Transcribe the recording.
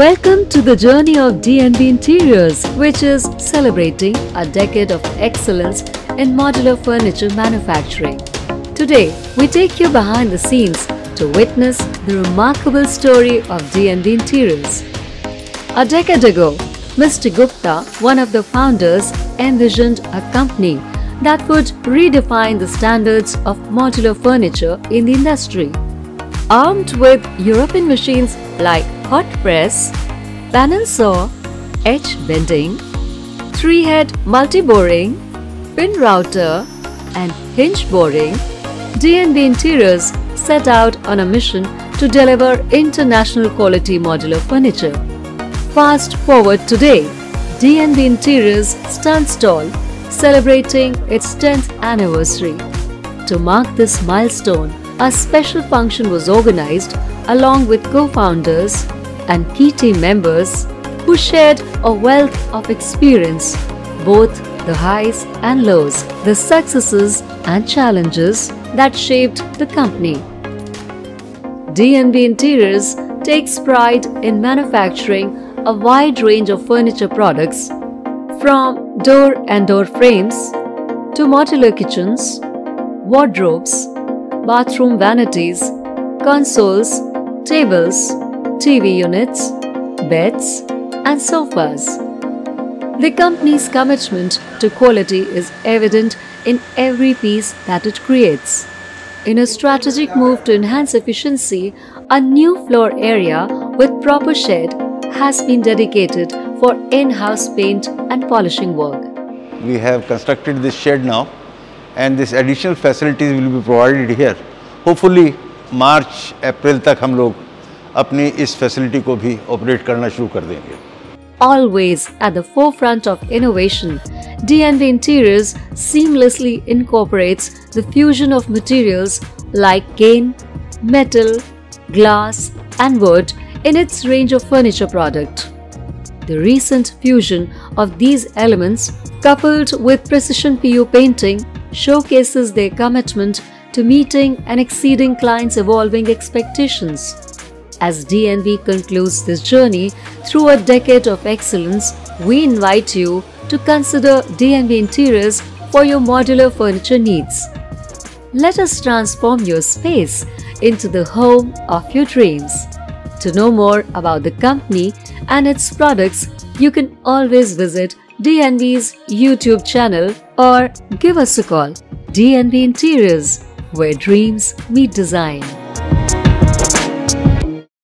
Welcome to the journey of DNB Interiors, which is celebrating a decade of excellence in modular furniture manufacturing. Today, we take you behind the scenes to witness the remarkable story of DNB Interiors. A decade ago, Mr. Gupta, one of the founders, envisioned a company that would redefine the standards of modular furniture in the industry. Armed with European machines like hot press, panel saw, edge bending, three-head multi-boring, pin router and hinge boring, DNB Interiors set out on a mission to deliver international quality modular furniture. Fast forward today, DNB Interiors stands tall, celebrating its 10th anniversary. To mark this milestone, a special function was organized along with co-founders and key team members who shared a wealth of experience, both the highs and lows, the successes and challenges that shaped the company. DNB Interiors takes pride in manufacturing a wide range of furniture products, from door and door frames to modular kitchens, wardrobes, bathroom vanities, consoles, tables, TV units, beds, and sofas. The company's commitment to quality is evident in every piece that it creates. In a strategic move to enhance efficiency, a new floor area with proper shed has been dedicated for in-house paint and polishing work. We have constructed this shed now, and this additional facilities will be provided here. Hopefully, March, April तक हम लोग अपनी इस facility को भी operate करना शुरू कर देंगे. Always at the forefront of innovation, DNB Interiors seamlessly incorporates the fusion of materials like cane, metal, glass, and wood in its range of furniture product. The recent fusion of these elements, coupled with precision PU painting, showcases their commitment to meeting and exceeding clients' evolving expectations. As DNB concludes this journey through a decade of excellence, we invite you to consider DNB Interiors for your modular furniture needs. Let us transform your space into the home of your dreams. To know more about the company and its products, you can always visit DNB's YouTube channel or give us a call. DNB Interiors, where dreams meet design.